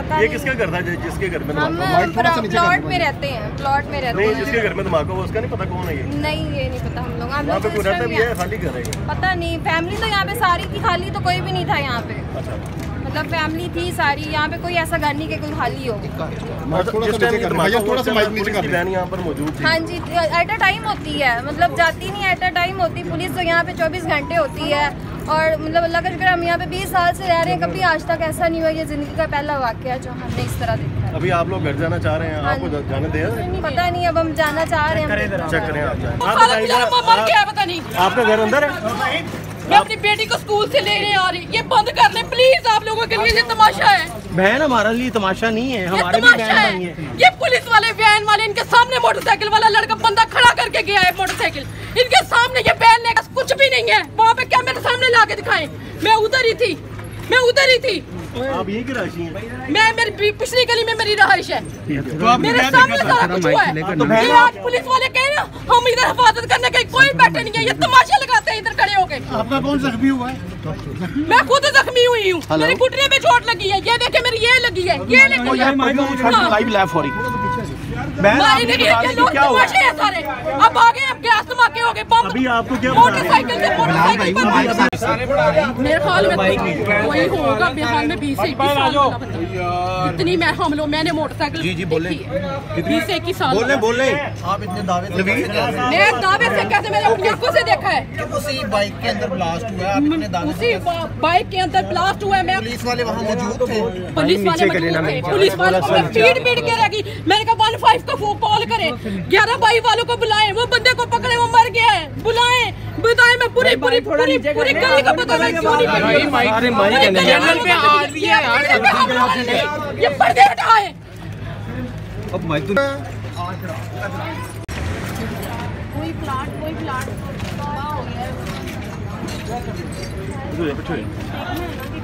पता ये किसका घर था जिसके घर में धमाका? हम प्लॉट में रहते हैं, प्लॉट में रहते हैं। जिसके घर में धमाका हुआ उसका नहीं पता कौन है? ये नहीं, ये नहीं पता हम लोग। यहाँ पे पूरा सब ये खाली घर है, पता नहीं। फैमिली तो यहाँ पे सारी की खाली, तो कोई भी नहीं था यहाँ पे, मतलब फैमिली थी सारी। यहाँ पे कोई ऐसा घर नहीं कि कोई खाली हो। यहाँ पर मौजूद हाँ जी, एट अ टाइम होती है, मतलब जाती नहीं, एट अ टाइम होती। पुलिस तो यहाँ पे 24 घंटे होती है। और मतलब अल्लाह का शुक्र हम यहाँ पे 20 साल से रह रहे हैं, कभी आज तक ऐसा नहीं हुआ। ये जिंदगी का पहला वाकया जो हमने इस तरह देखा है। अभी आप लोग घर जाना चाह रहे हैं? आपको जाने दे पता नहीं, अब हम जाना चाह रहे हैं। आपका घर अंदर है? मैं अपनी बेटी को स्कूल से लेने आ रही। ये बंद कर ले प्लीज, आप लोगों के लिए तमाशा है। बहन हमारे लिए तमाशा नहीं है, हमारे लिए तमाशा है। ये पुलिस वाले, वैन वाले, इनके सामने मोटरसाइकिल वाला लड़का बंदा खड़ा करके गया है मोटरसाइकिल, इनके सामने। ये बहन ने कुछ भी नहीं है वहाँ पे, क्या मेरे सामने ला के दिखाए। मैं उधर ही थी, मैं उधर ही थी। आप ये की रहायशी हैं? मैं मेरी पिछली गली में मेरी रहायश है। मेरे सामने सारा कुछ हुआ है। आज पुलिस वाले कह रहे हैं हम इधर हिफाजत करने के, कोई बैठे नहीं है। ये तमाशा लगाते हैं इधर खड़े हो गए। आपका कौन जख्मी हुआ है? मैं खुद जख्मी हुई हूँ, मेरी घुटने पे चोट लगी है। ये देखे मेरी ये लगी है, ये लगी। सारे अब आगे धमाके हो गए, मोटरसाइकिल। मेरे ख्याल में वही होगा बिहार में 20 से 21 साल। इतनी मैं हम लोग मैंने मोटरसाइकिल जी जी बोले 20 से 21 साल बोले। आप इतने दावे से कैसे? मैंने अपनी आंखों से देखा है। उसी बाइक के अंदर ब्लास्ट हुआ है, उसी बाइक के अंदर ब्लास्ट हुआ है। मैं पुलिस वाले वहाँ मौजूद थे, पुलिस वाले पीट पीट के रह गई। मैंने कहा 1-5 को कॉल करे, 11-22 वालों को बुलाए। वो बंदे को पकड़े, वो मर गया है। बुलाए बताए, मैं पूरी पूरी पूरी पूरी गली का पता नहीं क्यों नहीं। चैनल पे आ रही है, ये पर्दे हटाए। अब मैं तो कोई प्लाट हो गया है।